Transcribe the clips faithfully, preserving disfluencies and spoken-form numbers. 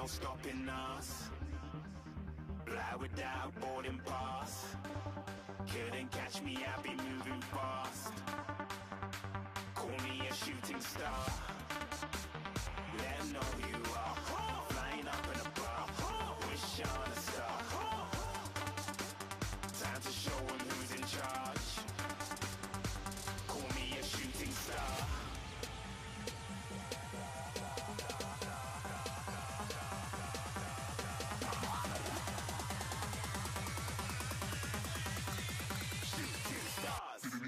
no stopping us. Fly without boarding pass. Couldn't catch me, I'd be moving fast. Call me a shooting star. Let 'em know who you are. Flying up in a bar. Wish on a star. Time to show 'em who's in charge. Call me a shooting star.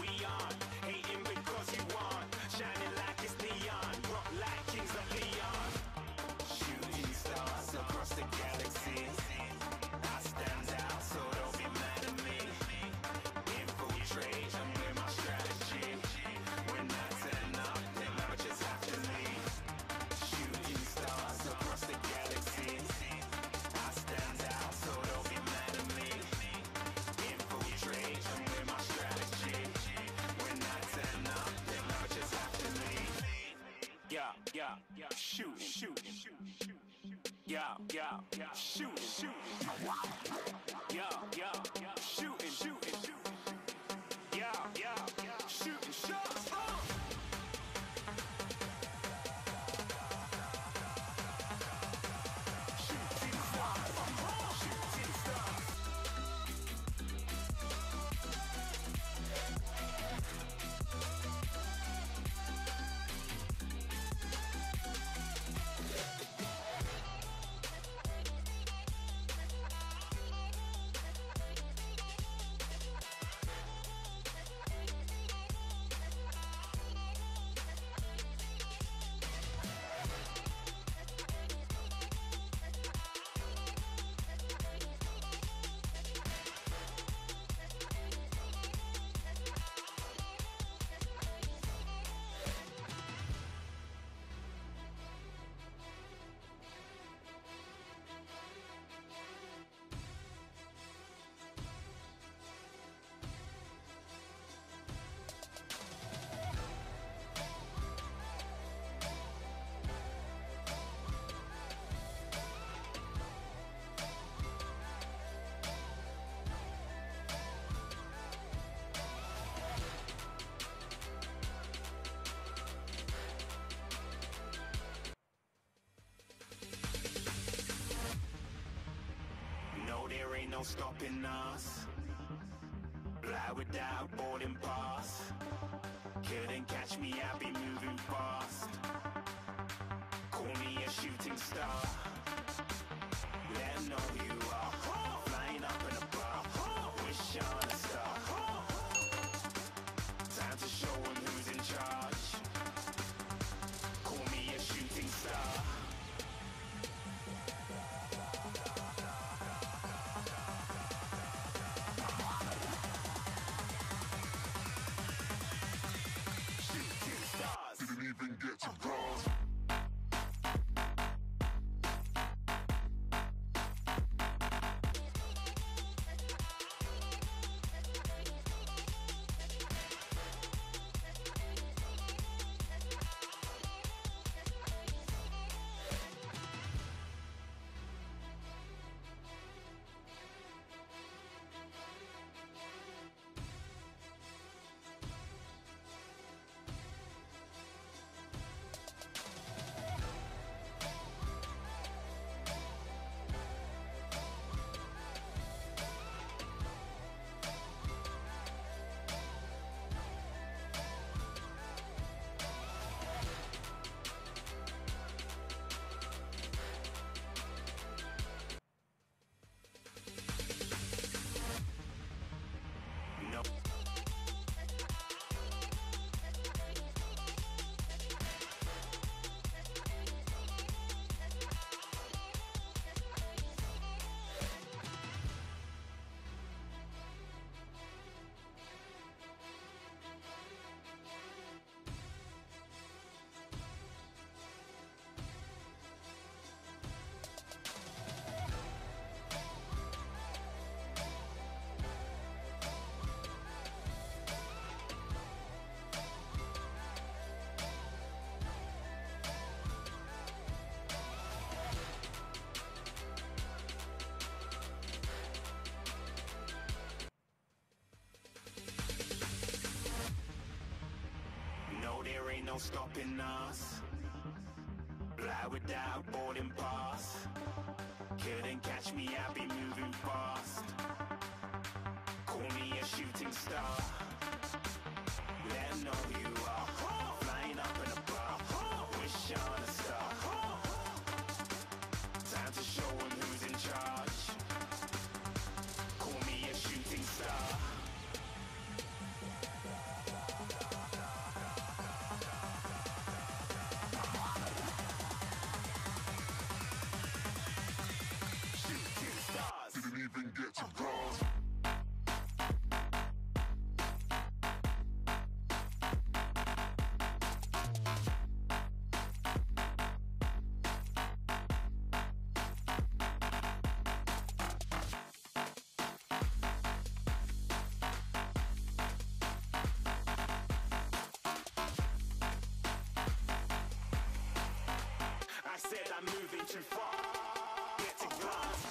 We aren't hating because you aren't shining like it's neon, rock like kings of Leon. Shooting stars across the galaxy. I stand out, so don't be mad at me. Infiltrate, I'm with my strategy. When I turn up, then I just have to leave. Shooting stars across the galaxy. I stand out, so don't be mad at me. Infiltrate, I'm with my strategy. When I turn up, then I just have to leave. Yeah, yeah, yeah. Shoot, shoot, shoot, shoot. Yeah, yeah, yeah, shooting, shooting. Yeah, yeah, shooting, shooting. Yeah, yeah, yeah, shooting shots. There ain't no stopping us. Fly without boarding pass. Couldn't catch me, I'd be moving fast. Call me a shooting star. Let 'em know who you are. Flying up in a bar. Wish on a star. Time to show 'em who's in charge. Call me a shooting star. Even get to cross. no stopping us. Fly without boarding pass. Couldn't catch me, I'll be moving fast. Call me a shooting star. Let 'em know who you are. Flying up in a bar. Wish on a star. Time to show 'em who's in charge. Call me a shooting star. Even get to cross. I said I'm moving too far. Get to cross.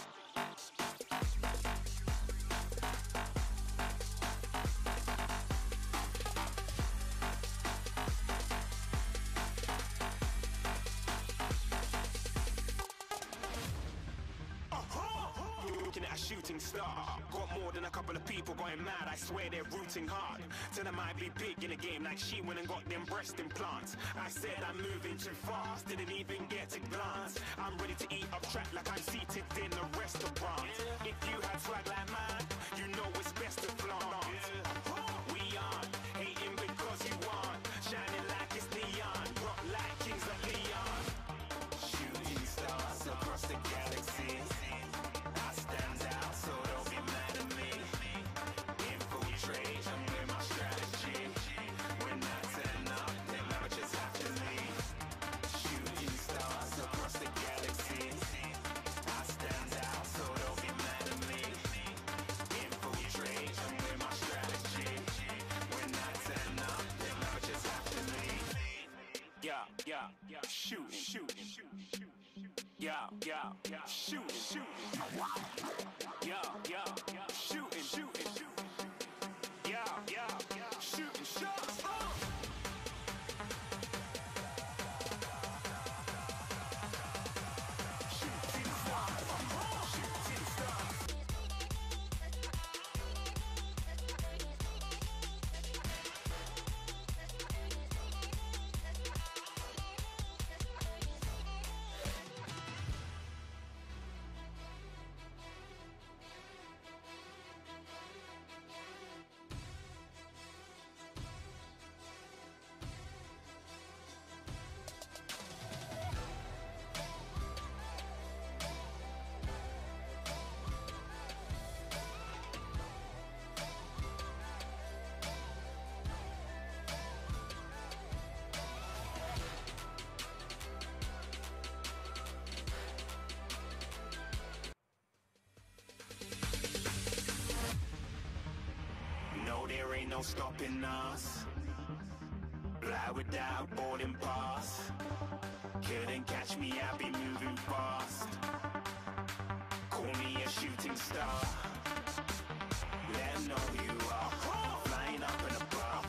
A shooting star. Got more than a couple of people going mad, I swear they're rooting hard. Tell them I'd be big in the game like she went and got them breast implants. I said I'm moving too fast, didn't even get a glance. I'm ready to eat up track like I'm seated in a restaurant. If you had swag like mine, you know it's best to flaunt. We aren't hating because you aren't, shining like it's neon, rock like kings like Leon. Shooting stars across the galaxy. Stand out, so don't be mad at me. Infiltrate, I'm with my strategy. When I turn up, then I just have to leave. Shooting stars across the galaxy. I stand out, so don't be mad at me. Infiltrate, I'm with my strategy. When I turn up, then I just have to leave. Yeah, yeah, yeah, shoot, shoot, shoot, shoot. Yeah, yeah, yeah, shoot, shoot. Yeah, yeah, yeah, shoot, shoot, shoot. Yeah, yeah, yeah, shoot, shoot. Shooting stars, shooting There ain't no stopping us. Fly without boarding pass. Couldn't catch me, I'll be moving fast. Call me a shooting star. Let 'em know who you are. Flying up in a bar.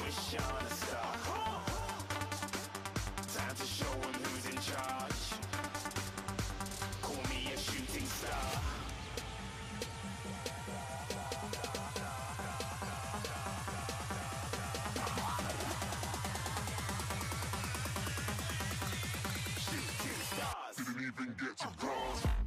Wish on a star. Time to show 'em who's in charge. Call me a shooting star. Even get to cross.